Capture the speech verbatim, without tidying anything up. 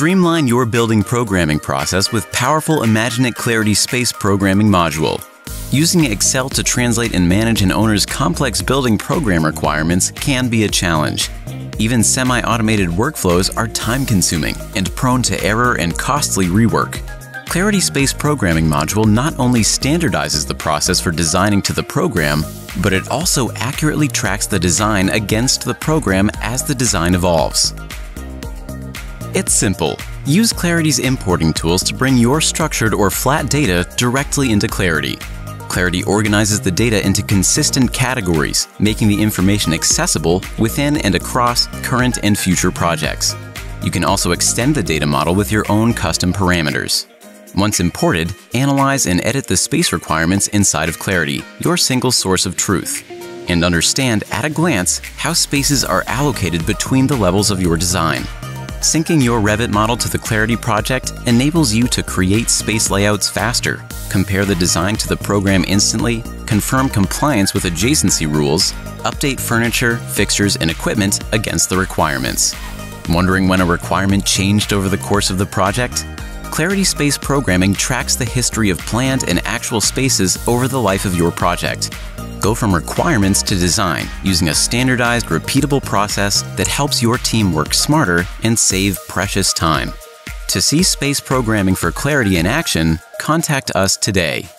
Streamline your building programming process with powerful IMAGINiT Clarity Space Programming Module. Using Excel to translate and manage an owner's complex building program requirements can be a challenge. Even semi-automated workflows are time-consuming and prone to error and costly rework. Clarity Space Programming Module not only standardizes the process for designing to the program, but it also accurately tracks the design against the program as the design evolves. It's simple. Use Clarity's importing tools to bring your structured or flat data directly into Clarity. Clarity organizes the data into consistent categories, making the information accessible within and across current and future projects. You can also extend the data model with your own custom parameters. Once imported, analyze and edit the space requirements inside of Clarity, your single source of truth, and understand at a glance how spaces are allocated between the levels of your design. Syncing your Revit model to the Clarity project enables you to create space layouts faster, compare the design to the program instantly, confirm compliance with adjacency rules, update furniture, fixtures, and equipment against the requirements. Wondering when a requirement changed over the course of the project? Clarity Space Programming tracks the history of planned and actual spaces over the life of your project. Go from requirements to design using a standardized, repeatable process that helps your team work smarter and save precious time. To see space programming for Clarity in action, contact us today.